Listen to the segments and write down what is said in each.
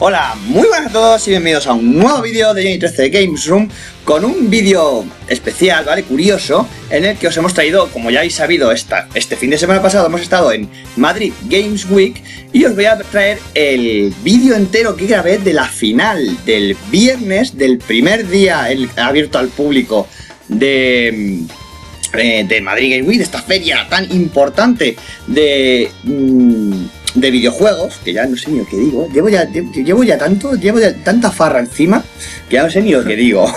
Hola, muy buenas a todos y bienvenidos a un nuevo vídeo de Johnny13 Games Room con un vídeo especial, ¿vale? Curioso, en el que os hemos traído, como ya habéis sabido, este fin de semana pasado hemos estado en Madrid Games Week y os voy a traer el vídeo entero que grabé de la final del viernes del primer día abierto al público de Madrid Games Week, de esta feria tan importante de videojuegos, que ya no sé ni lo que digo, llevo ya tanta farra encima, que ya no sé ni lo que digo.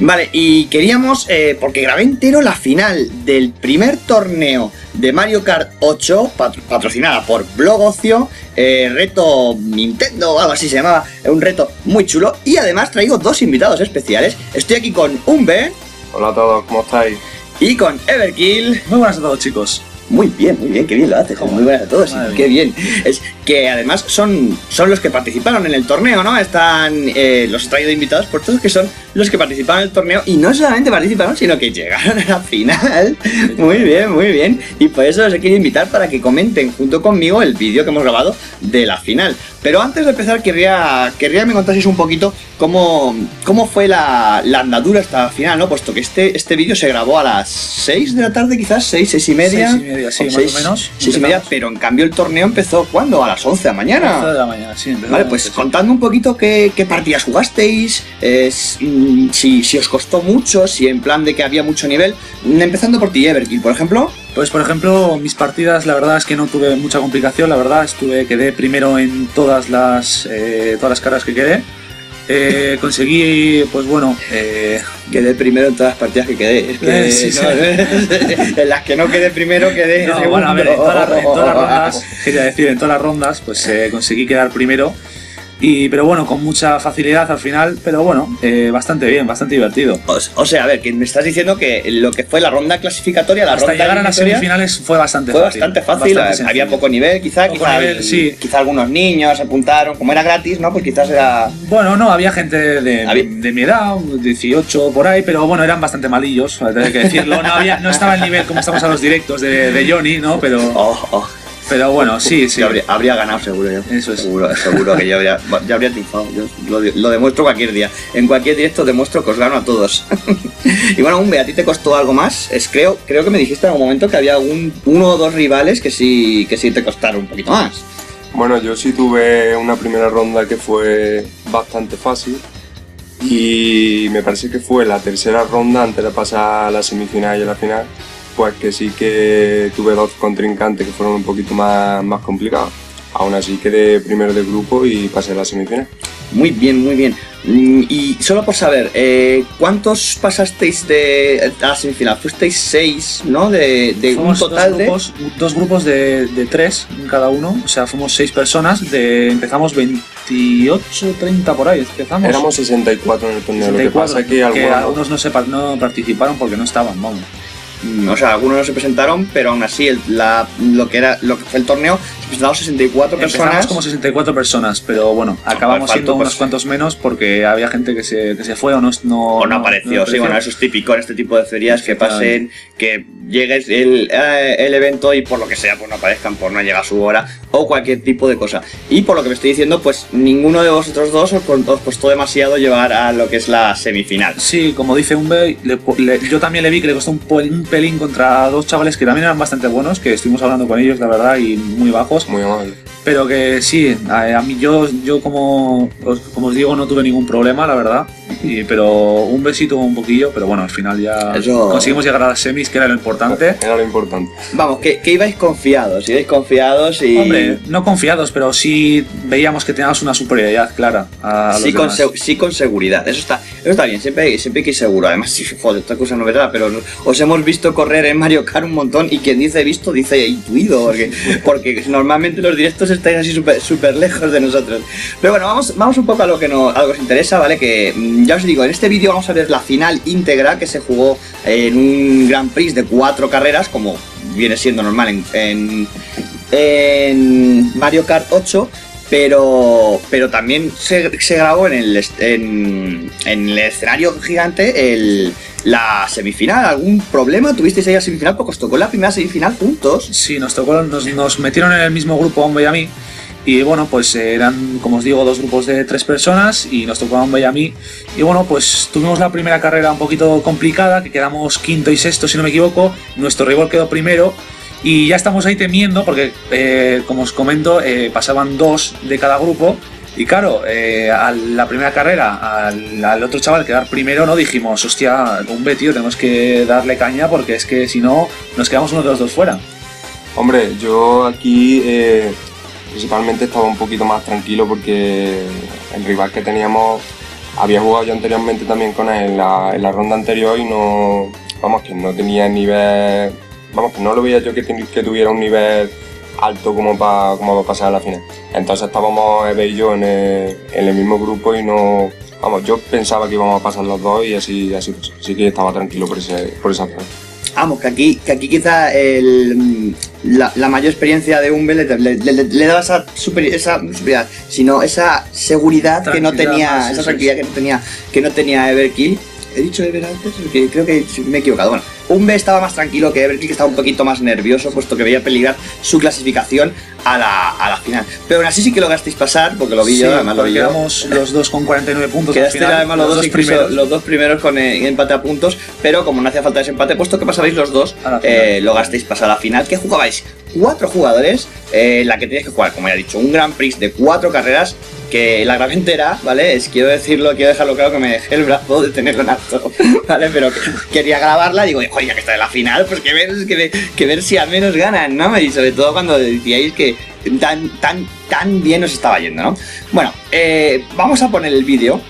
Vale, y queríamos, porque grabé entero la final del primer torneo de Mario Kart 8, patrocinada por Blogocio, reto Nintendo o algo así se llamaba, un reto muy chulo, y además traigo dos invitados especiales. Estoy aquí con Unbe. Hola a todos, ¿cómo estáis? Y con EverKill. Muy buenas a todos, chicos. Muy bien, qué bien lo haces, muy buenas a todos, qué bien. Es que además son los que participaron en el torneo, ¿no? Están los he traído invitados por todos que son los que participaron en el torneo y no solamente participaron, sino que llegaron a la final. Muy bien, muy bien. Y por eso los he querido invitar para que comenten junto conmigo el vídeo que hemos grabado de la final. Pero antes de empezar querría que me contaseis un poquito cómo fue la andadura hasta la final, ¿no? Puesto que este vídeo se grabó a las 6 de la tarde, quizás, 6 y media. Sí, más o menos. 6 y media, pero en cambio el torneo empezó ¿cuándo? A las 11 de la mañana. 11 de la mañana, sí. Vale, pues contadme un poquito qué partidas jugasteis, si os costó mucho, si en plan de que había mucho nivel. Empezando por ti, EverKill, por ejemplo. Pues por ejemplo, mis partidas la verdad es que no tuve mucha complicación, la verdad, quedé primero en todas las carreras que quedé. Conseguí, pues bueno, quedé primero en todas las partidas que quedé. Es que, sí. En las que no quedé primero, quedé segundo. Bueno, a ver, en todas las rondas, pues conseguí quedar primero. Pero bueno, con mucha facilidad al final, pero bueno, bastante bien, bastante divertido. O sea, a ver, que me estás diciendo que lo que fue la ronda clasificatoria, hasta llegar a las semifinales fue bastante fácil. Había poco nivel, quizá algunos niños se apuntaron, como era gratis, ¿no? Pues quizás era... Bueno, no, había gente de mi edad, 18 por ahí, pero bueno, eran bastante malillos, hay que decirlo. No estaba el nivel como estamos a los directos de Johnny, ¿no? Pero... Pero bueno, sí. Habría ganado seguro yo. Eso es. Seguro que yo habría triunfado. Yo lo demuestro cualquier día. En cualquier directo demuestro que os gano a todos. Y bueno, Unbe, ¿a ti te costó algo más? Creo que me dijiste en algún momento que había uno o dos rivales que sí te costaron un poquito más. Bueno, yo sí tuve una primera ronda que fue bastante fácil. Y me parece que fue la tercera ronda antes de pasar a la semifinal y a la final. Pues que sí que tuve dos contrincantes que fueron un poquito más complicados. Aún así quedé primero de grupo y pasé a la semifinal. Muy bien, muy bien. Y solo por saber, ¿cuántos pasasteis a la semifinal? Fuisteis 6, ¿no? Fuimos un total dos grupos de 3 cada uno. O sea, fuimos 6 personas. Empezamos 28, 30 por ahí. Éramos 64 en el torneo. Lo que pasa es que algunos no participaron porque no estaban, vamos. O sea, algunos no se presentaron, pero aún así lo que fue el torneo se presentaron 64 personas. Empezamos como 64 personas, pero bueno, acabamos siendo unos cuantos menos porque había gente que se fue o no apareció. No apareció. Sí, bueno, eso es típico en este tipo de ferias, que pasen, que llegues el evento y por lo que sea pues no aparezcan, por no llegar a su hora o cualquier tipo de cosa. Y por lo que me estoy diciendo, pues ninguno de vosotros dos os costó demasiado llevar a lo que es la semifinal. Sí, como dice Unbe, yo también le vi que le costó un pelín contra dos chavales que también eran bastante buenos, que estuvimos hablando con ellos, la verdad, y muy bajos. Muy mal. Pero que sí, a mí yo como os digo, no tuve ningún problema, la verdad. Pero un besito un poquillo, pero bueno, al final ya conseguimos llegar a las semis, que era lo importante. Era lo importante. Vamos, que ibais confiados y... Hombre, no confiados, pero sí veíamos que teníamos una superioridad clara a los demás. Sí, con seguridad, eso está bien, siempre hay que ir seguro. Además, sí, joder, esta cosa no es verdad, pero os hemos visto correr en Mario Kart un montón y quien dice visto, dice intuido, porque normalmente los directos estáis así súper lejos de nosotros. Pero bueno, vamos un poco a lo que os interesa, ¿vale? Que ya os digo, en este vídeo vamos a ver la final íntegra que se jugó en un Grand Prix de 4 carreras, como viene siendo normal en Mario Kart 8, pero también se grabó en el escenario gigante la semifinal. ¿Algún problema tuvisteis ahí a la semifinal? Porque os tocó la primera semifinal juntos. Sí, nos metieron en el mismo grupo, hombre y a mí. Y bueno, pues eran, como os digo, dos grupos de 3 personas y nos tocaba Unbe y a mí. Y bueno, pues tuvimos la primera carrera un poquito complicada, que quedamos quinto y sexto, si no me equivoco. Nuestro rival quedó primero y ya estamos ahí temiendo porque, como os comento, pasaban 2 de cada grupo. Y claro, a la primera carrera, al otro chaval quedar primero, ¿no? Dijimos, hostia, Unbe, tío, tenemos que darle caña porque es que si no, nos quedamos uno de los dos fuera. Hombre, yo aquí principalmente estaba un poquito más tranquilo porque el rival que teníamos había jugado yo anteriormente también con él en la ronda anterior y no, vamos, que no tenía nivel, vamos, que no lo veía yo que tuviera un nivel alto como para pasar a la final. Entonces estábamos Eve y yo en el mismo grupo y no, vamos, yo pensaba que íbamos a pasar los dos y así pues, así que estaba tranquilo por esa parte. Vamos, que aquí quizá la mayor experiencia de Unbe le daba esa superioridad, sino esa seguridad que no tenía, sí, esa tranquilidad sí. que no tenía EverKill. ¿He dicho Ever antes? Porque creo que me he equivocado. Bueno, Unbe estaba más tranquilo que EverKill, que estaba un poquito más nervioso, puesto que veía peligrar su clasificación a la final. Pero aún así sí que lograsteis pasar, porque lo vi sí, yo, además lo vi yo. Quedamos los dos con 49 puntos. Quedaste además los dos primeros con empate a puntos, pero como no hacía falta ese empate, puesto que pasabais los dos, lograsteis pasar a la final, que jugabais 4 jugadores, la que teníais que jugar, como ya he dicho, un Grand Prix de 4 carreras, que la grabé entera, ¿vale? Quiero decirlo, quiero dejarlo claro que me dejé el brazo de tenerlo en alto, ¿vale? Pero quería grabarla, digo, joder, ya que está en la final, pues que ver si al menos ganan, ¿no? Y sobre todo cuando decíais que tan bien os estaba yendo, ¿no? Bueno, vamos a poner el vídeo,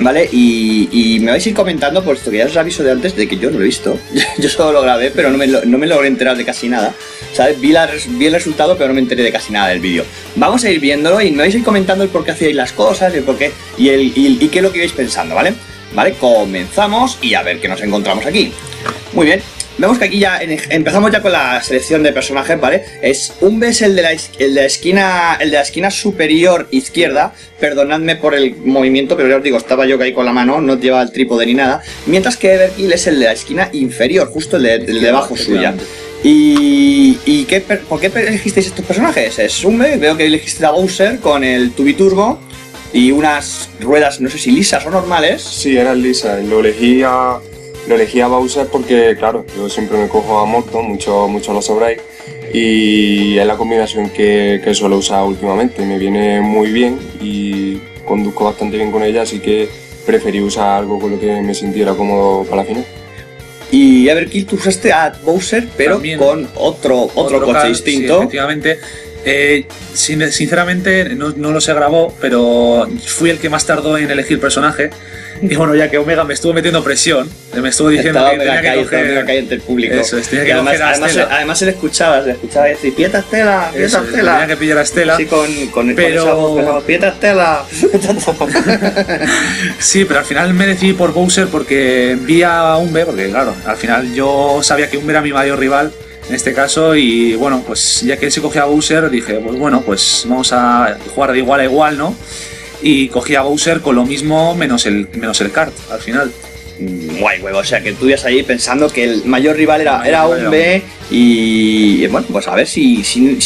¿vale? Y me vais a ir comentando, puesto que ya os aviso de antes de que yo no lo he visto. Yo solo lo grabé, pero no me logré enterar de casi nada, ¿sabes? Vi el resultado, pero no me enteré de casi nada del vídeo. Vamos a ir viéndolo y me vais a ir comentando el por qué hacíais las cosas, el por qué y qué es lo que ibais pensando, ¿vale? Vale, comenzamos y a ver qué nos encontramos aquí. Muy bien. Vemos que aquí ya empezamos ya con la selección de personajes, ¿vale? Es Unbe, es el de la esquina superior izquierda. Perdonadme por el movimiento, pero ya os digo, estaba yo que ahí con la mano, no lleva el trípode ni nada. Mientras que EverKill es el de la esquina inferior, justo el de abajo suya. ¿Por qué elegisteis estos personajes? Es Unbe, veo que elegisteis a Bowser con el tubiturbo y unas ruedas, no sé si lisas o normales. Sí, eran lisas, lo elegí a Bowser porque, claro, yo siempre me cojo a Morton, mucho lo sabréis, y es la combinación que suelo usar últimamente. Me viene muy bien y conduzco bastante bien con ella, así que preferí usar algo con lo que me sintiera cómodo para la final. Y EverKill, tú usaste a Bowser, pero también con otro coche distinto. Sí, efectivamente. Sinceramente no lo se grabó, pero fui el que más tardó en elegir personaje. Y bueno, ya que Omega me estuvo metiendo presión, me estuvo diciendo que tenía que coger entre el público. Eso es, tenía que coger a Estela. Además se le escuchaba decir, pieta Estela, pieta Estela. Tenía que pillar a Estela. Sí, con pieta Estela. Sí, pero al final me decidí por Bowser porque vi a Unbe, porque claro, al final yo sabía que Unbe era mi mayor rival en este caso, y bueno, pues ya que él se cogía a Bowser, dije, pues bueno, pues vamos a jugar de igual a igual, ¿no? Y cogí a Bowser con lo mismo menos el kart, al final. Guay, huevo, o sea que tú ibas ahí pensando que el mayor rival era Unbe, y bueno, pues a ver si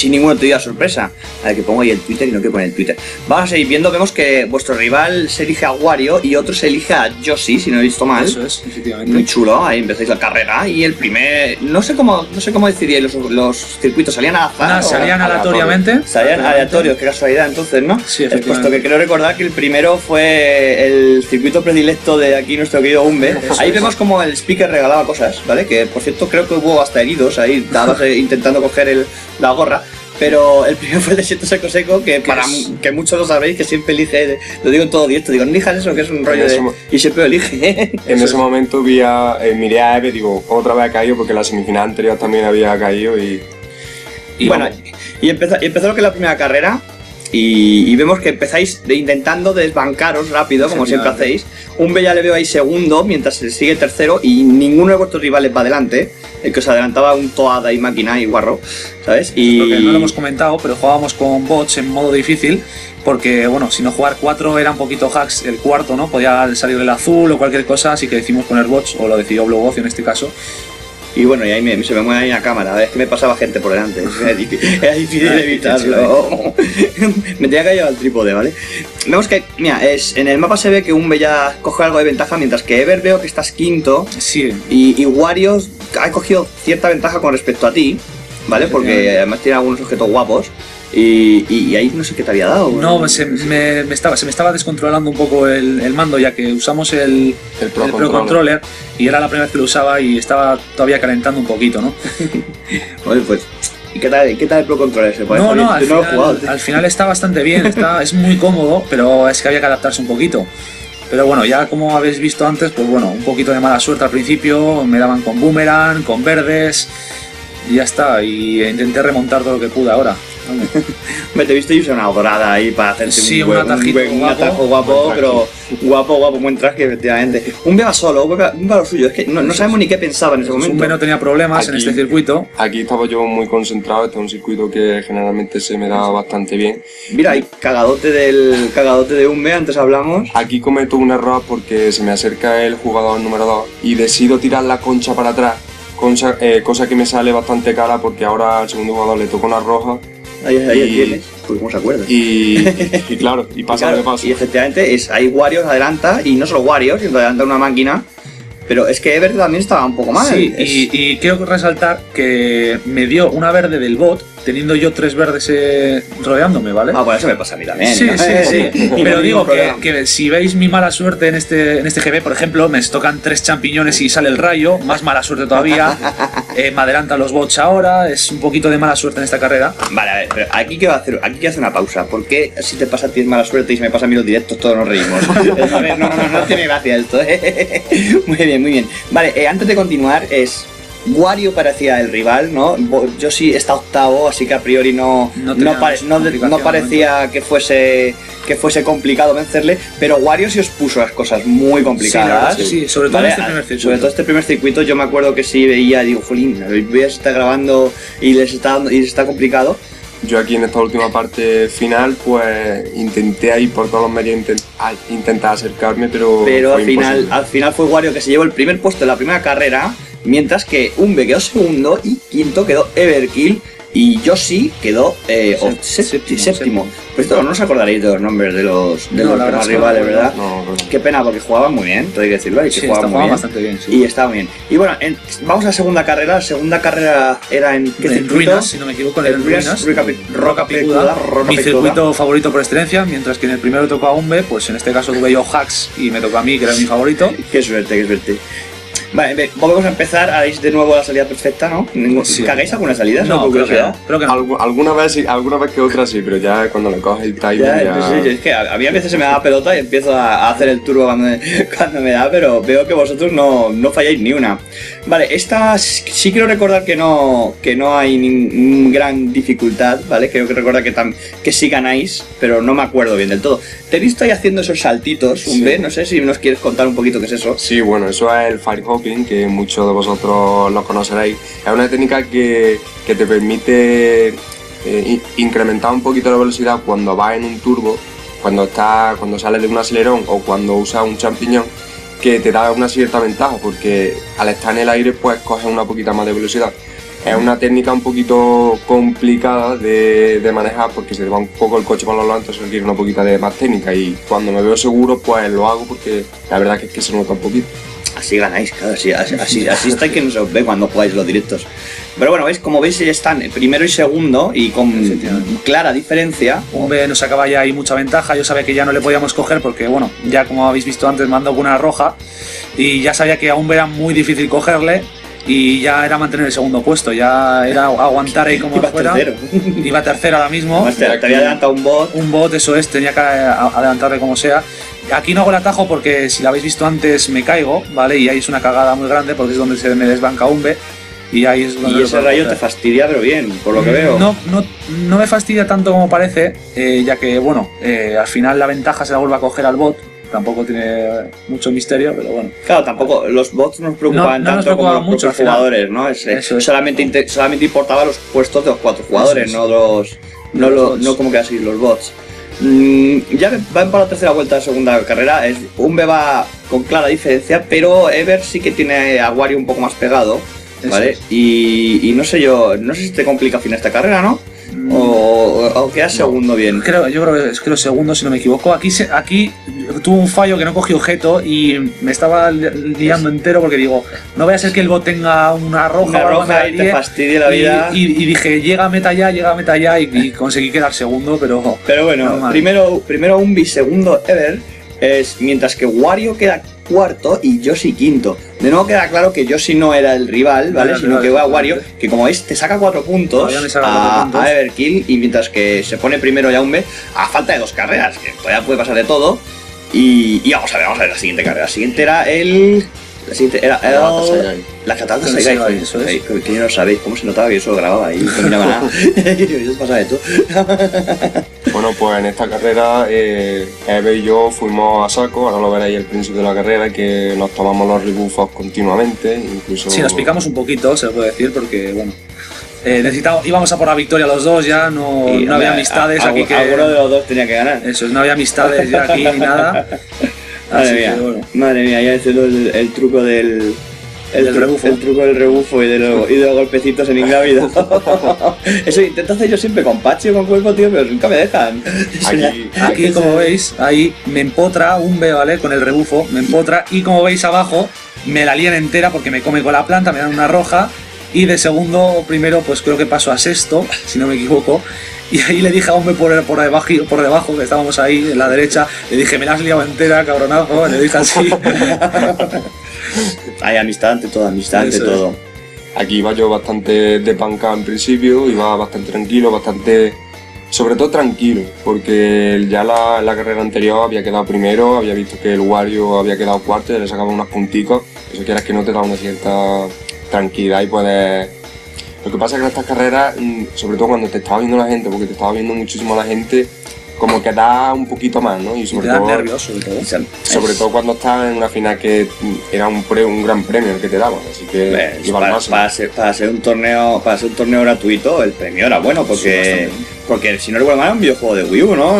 ninguno te dio sorpresa. A ver, que pongo ahí el Twitter y no quiero poner el Twitter. Vamos a seguir viendo, vemos que vuestro rival se elige a Wario y otro se elige a Yoshi, si no he visto mal. Eso es, efectivamente. Muy chulo, ahí empezáis la carrera y el primer... No sé cómo decidí los circuitos, ¿salían al azar? No, salían aleatoriamente. Salían aleatorios, qué casualidad entonces, ¿no? Sí, efectivamente. Puesto que creo recordar que el primero fue el circuito predilecto de aquí nuestro querido Unbe. Ahí vemos como el speaker regalaba cosas, ¿vale? Que por cierto creo que hubo hasta heridos ahí, estabas intentando coger la gorra. Pero el primero fue el de Jacinto Seco, que muchos lo sabréis, que siempre elige, lo digo en todo directo, digo, no elijas eso, que es un rollo de... Y siempre lo elige. En ese momento miré a Eve, digo, otra vez ha caído, porque la semifinal anterior también había caído y bueno, y empezó lo que es la primera carrera. Y vemos que empezáis intentando desbancaros rápido, como siempre hacéis. Unbe ya le veo ahí segundo, mientras se sigue tercero, y ninguno de vuestros rivales va adelante. El que os adelantaba un Toada y Máquina y Guarro, ¿sabes? Y... Porque no lo hemos comentado, pero jugábamos con bots en modo difícil, porque, bueno, si no jugar 4 era un poquito hacks el cuarto, ¿no? Podía salir el azul o cualquier cosa, así que decidimos poner bots, o lo decidió Blogocio en este caso. Y bueno, y ahí se me mueve ahí la cámara. Es que me pasaba gente por delante. Era difícil evitarlo. Me tenía que llevar el trípode, ¿vale? Vemos que, mira, en el mapa se ve que Unbe ya coge algo de ventaja, mientras que Ever veo que estás quinto. Sí. Y Wario ha cogido cierta ventaja con respecto a ti, ¿vale? Porque además tiene algunos objetos guapos. Y ahí no sé qué te había dado. No, se me estaba descontrolando un poco el mando, ya que usamos el Pro Controller y era la primera vez que lo usaba y estaba todavía calentando un poquito, ¿no? Oye, pues, ¿qué tal el Pro Controller? Al final está bastante bien, es muy cómodo, pero es que había que adaptarse un poquito. Pero bueno, ya como habéis visto antes, pues bueno, un poquito de mala suerte al principio, me daban con boomerang, con verdes, y ya está, y intenté remontar todo lo que pude ahora. Me te viste y usé una dorada ahí para hacerse un atajo guapo, buen traje, efectivamente. Unbe va solo, Unbe va lo suyo, es que no sabemos ni qué pensaba en ese momento. Unbe no tenía problemas aquí, en este circuito. Aquí estaba yo muy concentrado, este es un circuito que generalmente se me da bastante bien. Mira, hay cagadote de Unbe, antes hablamos. Aquí cometo un error porque se me acerca el jugador número 2 y decido tirar la concha para atrás, cosa que me sale bastante cara porque ahora al segundo jugador le toca una roja. Ahí tienes, pues cómo se acuerda. Y claro, y pasa lo que pasa. Y efectivamente, ahí Wario adelanta, y no solo Wario, sino adelanta una máquina. Pero es que Ever también estaba un poco mal. Sí, y quiero resaltar que me dio una verde del bot, teniendo yo tres verdes rodeándome, ¿vale? Ah, bueno, eso me pasa a mí también. Sí, ¿no? sí. Pero digo que si veis mi mala suerte en este GB, por ejemplo, me tocan tres champiñones y sale el rayo, más mala suerte todavía. Me adelantan los bots ahora, es un poquito de mala suerte en esta carrera. Vale, a ver, pero aquí quiero hacer una pausa. ¿Por qué si te pasa a ti es mala suerte y si me pasa a mí los directos todos nos reímos? A ver, no tiene gracia esto, ¿eh? Muy bien. Muy bien, vale, antes de continuar, Wario parecía el rival, ¿no? Yoshi está octavo, así que a priori no parecía que fuese complicado vencerle, pero Wario sí os puso las cosas muy complicadas. Sí, sobre todo, ¿vale? sobre todo este primer circuito, yo me acuerdo que sí veía, digo, jolín, está grabando y les está complicado. Yo aquí en esta última parte final, pues intenté ahí por todos los medios intentar acercarme, pero al final fue Wario que se llevó el primer puesto en la primera carrera, mientras que Unbe quedó segundo y quinto quedó EverKill y Yoshi quedó séptimo. Pero esto no os acordaréis de los nombres de los rivales, ¿verdad? No. Qué pena, porque jugaban muy bien, todo hay que decirlo, y que sí, jugaban bastante bien. Sí. Y estaban bien. Y bueno, vamos a la segunda carrera. La segunda carrera era en Ruinas, si no me equivoco, en Ruinas Roca Picuda. Mi circuito favorito por excelencia, mientras que en el primero tocó a Unbe, pues en este caso tuve yo hacks y me tocó a mí, que era mi favorito. Qué suerte. Vale, volvemos a empezar, haréis de nuevo la salida perfecta, ¿no? Sí. ¿Cagáis alguna salida? No, creo que no. Alguna vez que otra sí, pero ya cuando le coges el timing ya... Sí, es que a mí a veces se me da la pelota y empiezo a hacer el turbo cuando me da, pero veo que vosotros no falláis ni una. Vale, esta sí quiero recordar que no hay ninguna gran dificultad, ¿vale? Creo que recordar que sí ganáis, pero no me acuerdo bien del todo. Te he visto ahí haciendo esos saltitos, Unbe, no sé si nos quieres contar un poquito qué es eso. Sí, bueno, eso es el Firehawk, que muchos de vosotros lo conoceréis. Es una técnica que te permite incrementar un poquito la velocidad cuando vas en un turbo, cuando sales de un acelerón o cuando usas un champiñón, que te da una cierta ventaja porque al estar en el aire pues coges una poquita más de velocidad. Es una técnica un poquito complicada de manejar porque se te va un poco el coche por los lados, entonces requiere una poquita de más técnica y cuando me veo seguro pues lo hago porque la verdad es que se nota un poquito. Así ganáis, claro, así estáis que no se os ve cuando jugáis los directos. Pero bueno, veis, como veis, ya están primero y segundo y con clara diferencia. Unbe nos sacaba ya ahí mucha ventaja, yo sabía que ya no le podíamos coger porque, bueno, ya como habéis visto antes, mandó con una roja y ya sabía que a Unbe era muy difícil cogerle y ya era mantener el segundo puesto, ya era aguantar ahí como fuera. Iba tercero ahora mismo. Además, te había adelantado un bot. Un bot, eso es, tenía que adelantarle como sea. Aquí no hago el atajo porque si lo habéis visto antes me caigo, ¿vale? Y ahí es una cagada muy grande porque es donde se me desbanca Unbe y ahí es donde... Y ese rayo te fastidia, pero bien, por lo que veo. No me fastidia tanto como parece, ya que, bueno, al final la ventaja se la vuelve a coger al bot. Tampoco tiene mucho misterio, pero bueno. Claro, tampoco los bots nos preocupaban tanto como los muchos jugadores, ¿no? Solamente importaba los puestos de los cuatro jugadores, no como que así, los bots. Ya van para la tercera vuelta de la segunda carrera. Unbe va con clara diferencia, pero Ever sí que tiene a Wario un poco más pegado. ¿vale? Y no sé yo, no sé si te complica fin esta carrera, ¿no? O queda segundo bien. Yo creo que es que los segundos, si no me equivoco. Aquí tuvo un fallo que no cogí objeto y me estaba liando entero porque digo, no vaya a ser que el bot tenga una roja, y te fastidie la vida. Y dije, llega a meta ya y conseguí quedar segundo, pero bueno, primero Unbe, segundo Ever, mientras que Wario queda cuarto y Yoshi quinto. De nuevo queda claro que Yoshi no era el rival, ¿vale? Sino que va Wario, que como veis te saca 4 puntos a EverKill, y mientras que se pone primero ya Unbe, a falta de 2 carreras, que todavía puede pasar de todo. Y vamos a ver la siguiente carrera. La siguiente era el... La siguiente era la catata Saigai. Eso es. Que no sabéis cómo se notaba que yo solo grababa y no miraba nada. ¿Qué os pasa de esto? Bueno, pues en esta carrera Eve y yo fuimos a saco, ahora lo veréis al principio de la carrera, que nos tomamos los rebufos continuamente, incluso... Sí, nos picamos un poquito, se lo puede decir, porque bueno... íbamos a por la victoria los dos ya, no había amistades aquí que... Alguno de los dos tenía que ganar. Eso es, no había amistades ya aquí ni nada. Madre mía, ya hice el truco del... El truco del rebufo y de los golpecitos en ingrávido. Eso intento hacer yo siempre con Pachi o con cuerpo, tío, pero nunca me dejan. Aquí como veis, ahí me empotra Unbe, ¿vale? Con el rebufo, me empotra, y como veis abajo, me la lían entera porque me come con la planta, me dan una roja, y de segundo o primero, pues creo que paso a sexto, si no me equivoco. Y ahí le dije a Unbe por debajo, que estábamos ahí en la derecha, le dije, me la has liado entera, cabronazo, le dije así. Hay amistad ante todo, Aquí iba yo bastante de panca en principio, iba bastante tranquilo, sobre todo tranquilo, porque ya la carrera anterior había quedado primero, había visto que el Wario había quedado cuarto, ya le sacaban unos punticos, eso quieras que no, te da una cierta tranquilidad y puedes... Lo que pasa es que en estas carreras, sobre todo cuando te estaba viendo la gente, porque te estaba viendo muchísimo la gente, como que da un poquito más, ¿no? Y sobre todo nervioso, sobre todo cuando estás en una final que era un gran premio el que te daban, así que para ser un torneo gratuito el premio era bueno, porque si no recuerdo mal, un videojuego de Wii U, ¿no?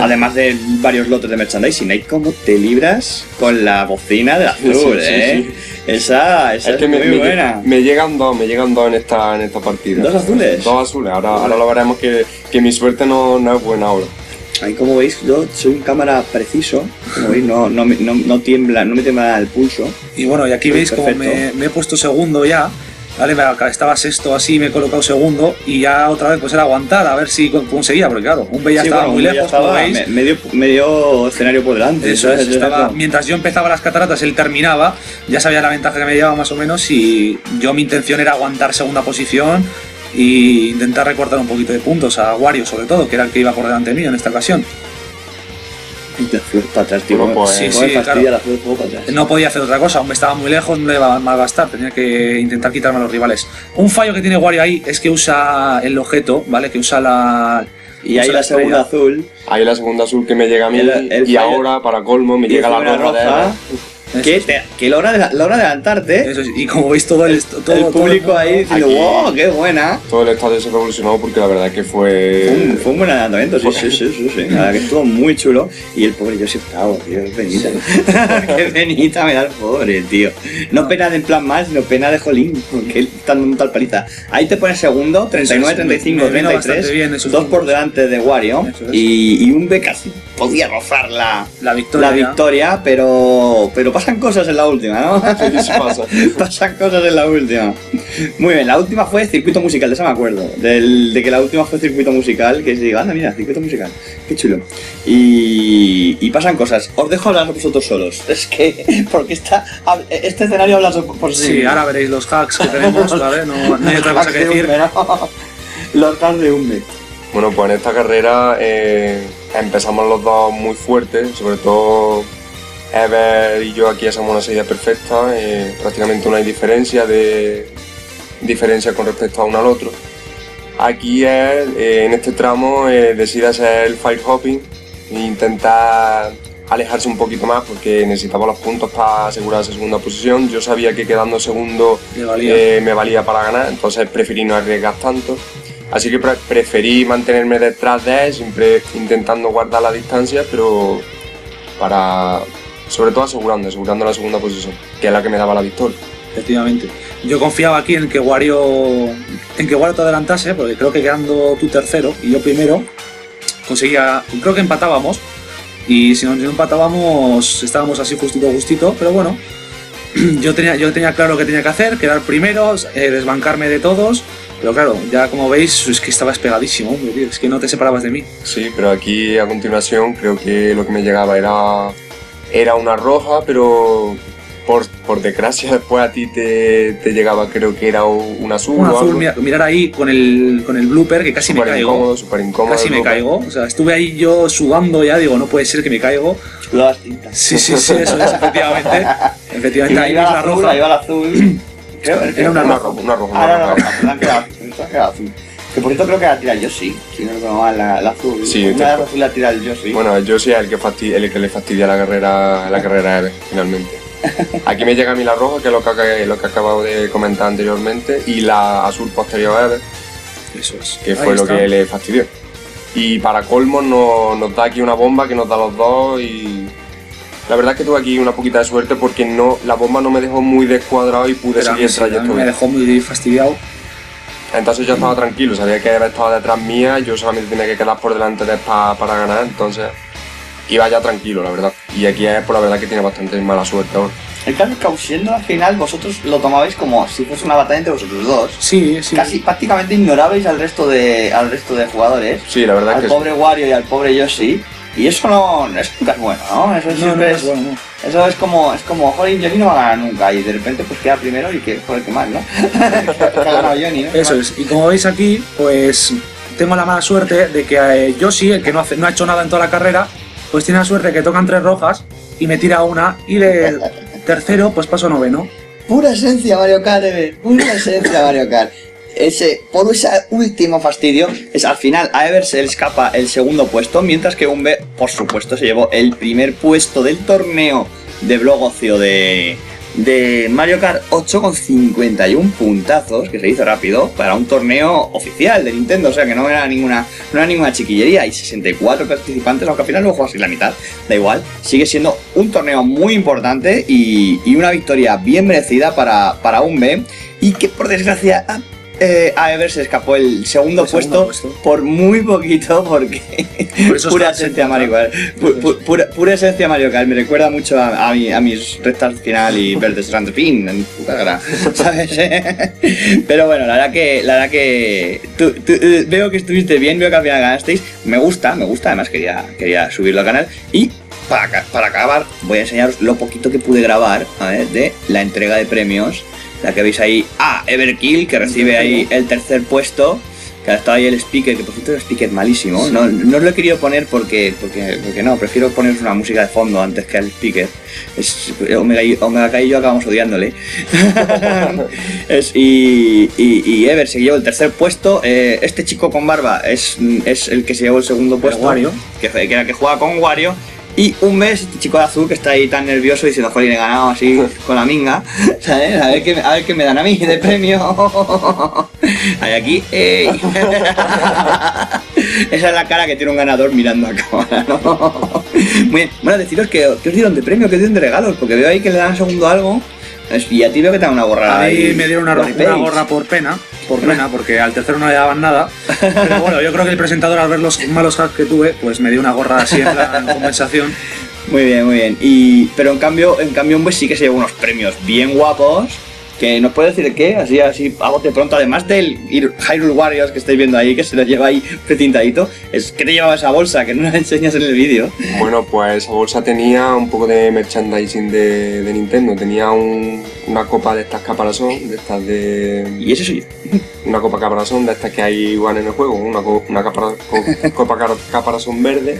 Además de varios lotes de merchandising, hay como te libras con la bocina de azul, sí. Esa es que muy buena. Me llegan dos en esta partida. ¿Dos azules? Ahora lo veremos, que mi suerte no es buena ahora. Ahí, como veis, yo soy un cámara preciso, como veis, no me tiembla el pulso. Y bueno, y aquí veis como me he puesto segundo ya, ¿vale? Estaba sexto así, me he colocado segundo, y ya otra vez pues era aguantar, a ver si conseguía, porque claro, Unbe ya estaba muy lejos, como veis. Medio escenario por delante. Eso es, mientras yo empezaba las cataratas, él terminaba, ya sabía la ventaja que me llevaba más o menos, y yo mi intención era aguantar segunda posición, y intentar recortar un poquito de puntos a Wario, sobre todo, que era el que iba por delante mío en esta ocasión. Y te flor para atrás, tío. No podía hacer otra cosa, Unbe estaba muy lejos, no le iba a malgastar, tenía que intentar quitarme a los rivales. Un fallo que tiene Wario ahí es que usa el objeto, ¿vale? Que usa la... Y ahí la segunda azul. Ahí la segunda azul que me llega a mí, y ahora, para colmo, me llega la roja. Que logra adelantarte. Eso es, y como veis todo el público ahí diciendo, wow, qué buena. Todo el estadio se revolucionó porque la verdad que fue un buen adelantamiento, sí. La verdad que estuvo muy chulo. Y el pobre Yoshi octavo, tío, qué penita. Qué penita me da el pobre, tío. No pena de en plan mal, sino pena de jolín, porque él está dando tal paliza. Ahí te pones segundo, 39, 35, 33, 2 por delante de Wario. Y Unbe casi podía rozar la victoria, pero pasan cosas en la última, ¿no? Sí, pasa. Pasan cosas en la última. Muy bien, la última fue Circuito Musical, de eso me acuerdo. De que la última fue Circuito Musical, que se diga, anda, mira, Circuito Musical, qué chulo. Y pasan cosas. Os dejo hablar vosotros solos. Es que, porque este escenario habla por sí. Sí, ahora veréis los hacks que tenemos, ¿vale? No hay otra cosa que decir. Los hacks de Unbe. Bueno, pues en esta carrera empezamos los dos muy fuertes, sobre todo... Ever y yo aquí hacemos una salida perfecta, prácticamente no hay diferencia con respecto a uno al otro. Aquí en este tramo decide hacer el fire hopping e intentar alejarse un poquito más porque necesitaba los puntos para asegurar esa segunda posición. Yo sabía que quedando segundo me valía para ganar, entonces preferí no arriesgar tanto. Así que preferí mantenerme detrás de él, siempre intentando guardar la distancia, pero sobre todo asegurando la segunda posición, que es la que me daba la victoria. efectivamente. Yo confiaba aquí en que Wario te adelantase, porque creo que quedando tú tercero y yo primero, conseguía, creo que empatábamos, y si no empatábamos estábamos así justito justito, pero bueno, yo tenía claro lo que tenía que hacer, quedar primero, desbancarme de todos, pero claro, ya como veis es que estabas pegadísimo, hombre, tío, es que no te separabas de mí. Sí, pero aquí a continuación creo que lo que me llegaba era una roja, pero por desgracia después a ti te llegaba, creo que era un azul. Un azul, mirar ahí con el blooper que casi super me caigo. Incómodo, super incómodo. Casi me caigo, o sea, estuve ahí yo sudando ya, digo, no puede ser que me caigo. Sudabas tinta. Sí, sí, sí, eso es, efectivamente. Efectivamente, ahí va la roja. Ahí va el azul. Creo, era una roja. Ah, no, que por cierto creo que la tira el Yoshi, si no recuerdo mal, la azul. Sí, una de las azul la tira el Yoshi. Bueno, el Yoshi es el que le fastidia la carrera a él, finalmente. Aquí me llega a mí la roja, que es lo que acabo de comentar anteriormente, y la azul posterior a él, eso es. Que fue lo que le fastidió. Y para colmo nos da aquí una bomba que nos da los dos y... La verdad es que tuve aquí una poquita de suerte porque la bomba no me dejó muy descuadrado y pude seguir el trayecto. Me dejó muy fastidiado. Entonces yo estaba tranquilo, sabía que había estado detrás mía, yo solamente tenía que quedar por delante de él para ganar, entonces iba ya tranquilo, la verdad. Y aquí es por la verdad que tiene bastante mala suerte ahora. El caso es que siendo al final vosotros lo tomabais como si fuese una batalla entre vosotros dos. Sí, sí. Casi prácticamente ignorabais al resto de jugadores. Sí, la verdad es que sí. Al pobre Wario y al pobre Yoshi. Y eso no es nunca bueno, ¿no? Eso siempre no es bueno. Eso es como, joder, Johnny no va a ganar nunca y de repente pues queda primero y que joder, qué mal, ¿no? Que ha ganado Johnny, ¿no? Eso es. Y como veis aquí, pues tengo la mala suerte de que Yoshi, el que no ha hecho nada en toda la carrera, pues tiene la suerte de que tocan tres rojas y me tira una y de tercero pues paso noveno. Pura esencia Mario Kart, pura esencia Mario Kart. Por ese último fastidio, al final a Ever se le escapa el segundo puesto, mientras que Unbe, por supuesto, se llevó el primer puesto del torneo de Blogocio de Mario Kart 8 con 51 puntazos, que se hizo rápido, para un torneo oficial de Nintendo, o sea que no era ninguna chiquillería, y 64 participantes, aunque al final luego así la mitad, da igual, sigue siendo un torneo muy importante y una victoria bien merecida para Unbe, y que por desgracia... a Ever se escapó el segundo puesto por muy poquito porque pura esencia Mario Kart, pura esencia Mario Kart, me recuerda mucho a mis rectas final y verdes Strandpin en tu cara, ¿sabes? Pero bueno, la verdad que veo que estuviste bien, veo que al final ganasteis, me gusta, además quería subirlo al canal y para acabar voy a enseñaros lo poquito que pude grabar, a ver, de la entrega de premios. La que veis ahí a EverKill, que recibe ahí el tercer puesto, que ha estado ahí el speaker, que por cierto es un speaker malísimo, sí. No os lo he querido poner porque no, prefiero poner una música de fondo antes que el speaker. Omega y yo acabamos odiándole. y Ever se llevó el tercer puesto, este chico con barba es el que se llevó el segundo puesto, Wario. Que era el que jugaba con Wario. Y Unbe, este chico de azul que está ahí tan nervioso diciendo, joder, he ganado así con la minga, ¿sabes? A ver qué me dan a mí de premio. Ahí aquí, ¡ey! Esa es la cara que tiene un ganador mirando a cámara, ¿no? Muy bien, bueno, deciros que os dieron de premio, que os dieron de regalos, porque veo ahí que le dan segundo algo. Y a ti veo que te dan una gorra. A mí me dieron una gorra por pena, porque al tercero no le daban nada. Pero bueno, yo creo que el presentador, al ver los malos hacks que tuve, pues me dio una gorra así en plan compensación. Muy bien, muy bien. Pero en cambio, pues sí que se llevó unos premios bien guapos. Que nos puede decir que, así a bote pronto, además del Hyrule Warriors que estáis viendo ahí, que se lo lleva ahí precintadito, es que te llevaba esa bolsa, que no la enseñas en el vídeo. Bueno, pues esa bolsa tenía un poco de merchandising de Nintendo, tenía una copa de estas caparazón, de estas de... ¿Y eso sí? Una copa caparazón de estas que hay igual en el juego, una copa caparazón verde.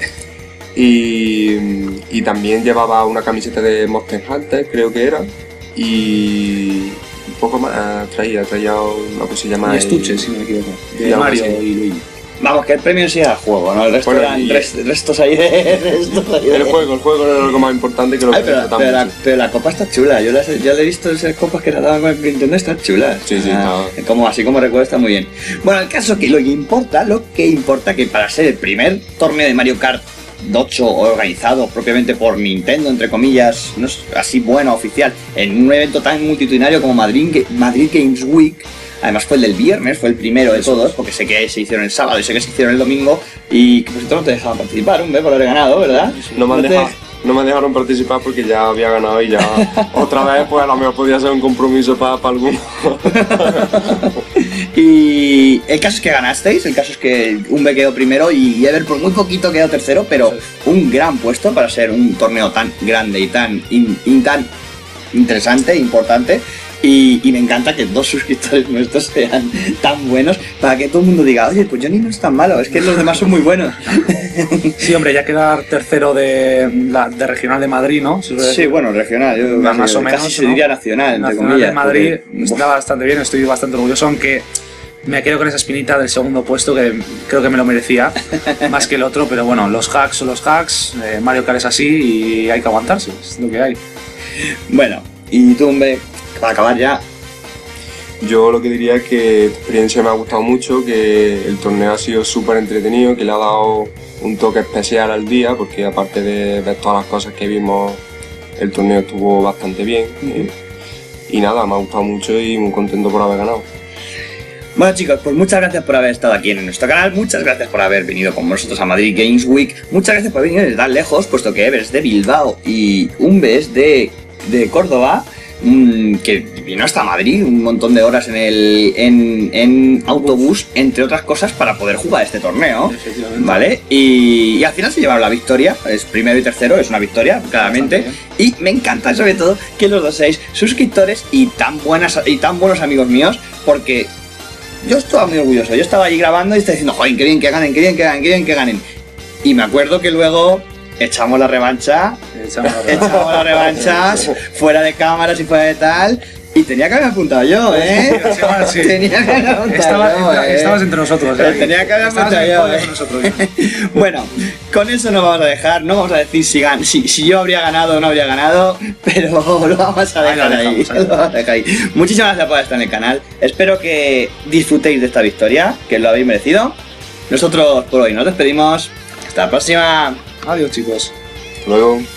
Y también llevaba una camiseta de Monster Hunter, creo que era. Y un poco más traía una cosilla más. Un estuche, si no me equivoco. De Mario y Luigi. Vamos, que el premio sea el juego, ¿no? El resto bueno, eran restos ahí de... El juego era algo más importante que lo que tratamos. Pero la copa está chula, yo le he visto esas copas que trataban con el Nintendo, están chulas. Sí, sí, está. Así como recuerdo, está muy bien. Bueno, el caso que lo que importa, que para ser el primer torneo de Mario Kart Docho organizado propiamente por Nintendo, entre comillas, no es así bueno, oficial, en un evento tan multitudinario como Madrid Games Week. Además fue el del viernes, fue el primero de todos, porque sé que se hicieron el sábado y sé que se hicieron el domingo, y que por cierto no te dejaban participar, Unbe, por haber ganado, ¿verdad? No me dejaron participar porque ya había ganado y ya otra vez pues a lo mejor podía ser un compromiso para alguno. Y el caso es que ganasteis, el caso es que Unbe quedó primero y Ever por muy poquito quedó tercero, pero un gran puesto para ser un torneo tan grande y tan interesante e importante. Y me encanta que dos suscriptores nuestros sean tan buenos para que todo el mundo diga, oye, pues Johnny no es tan malo, es que los demás son muy buenos. Sí, hombre, ya quedar tercero de regional de Madrid, ¿no? Sí, bueno, regional, yo más o menos, casi se diría nacional, entre comillas. Nacional de Madrid está bastante bien, estoy bastante orgulloso, aunque me quedo con esa espinita del segundo puesto que creo que me lo merecía, más que el otro, pero bueno, los hacks son los hacks, Mario Kart es así y hay que aguantarse, es lo que hay. Bueno, y tú, hombre, para acabar ya. Yo lo que diría es que tu experiencia me ha gustado mucho, que el torneo ha sido súper entretenido, que le ha dado un toque especial al día, porque aparte de ver todas las cosas que vimos, el torneo estuvo bastante bien. Y nada, me ha gustado mucho y muy contento por haber ganado. Bueno chicos, pues muchas gracias por haber estado aquí en nuestro canal, muchas gracias por haber venido con nosotros a Madrid Games Week, muchas gracias por venir desde tan lejos, puesto que Ever es de Bilbao y Unbe es de Córdoba, que vino hasta Madrid un montón de horas en autobús, entre otras cosas, para poder jugar este torneo, ¿vale? Y al final se llevaron la victoria, es primero y tercero, es una victoria, claramente. Y me encanta sobre todo que los dos seáis suscriptores y tan buenos amigos míos, porque yo estaba muy orgulloso, yo estaba allí grabando y estaba diciendo, joder, qué bien que ganen, qué bien que ganen, qué bien que ganen. Y me acuerdo que luego echamos la revancha fuera de cámaras y fuera de tal, y tenía que haber apuntado yo, ¿eh? Sí. Tenía que haber apuntado estabas entre nosotros, ¿eh? Tenía que haber apuntado yo, ¿eh? Bueno, con eso nos vamos a dejar, no vamos a decir si yo habría ganado o no habría ganado, pero lo vamos a dejar ahí. Muchísimas gracias por estar en el canal, espero que disfrutéis de esta victoria, que lo habéis merecido. Nosotros por hoy nos despedimos, hasta la próxima. Adiós chicos. Luego.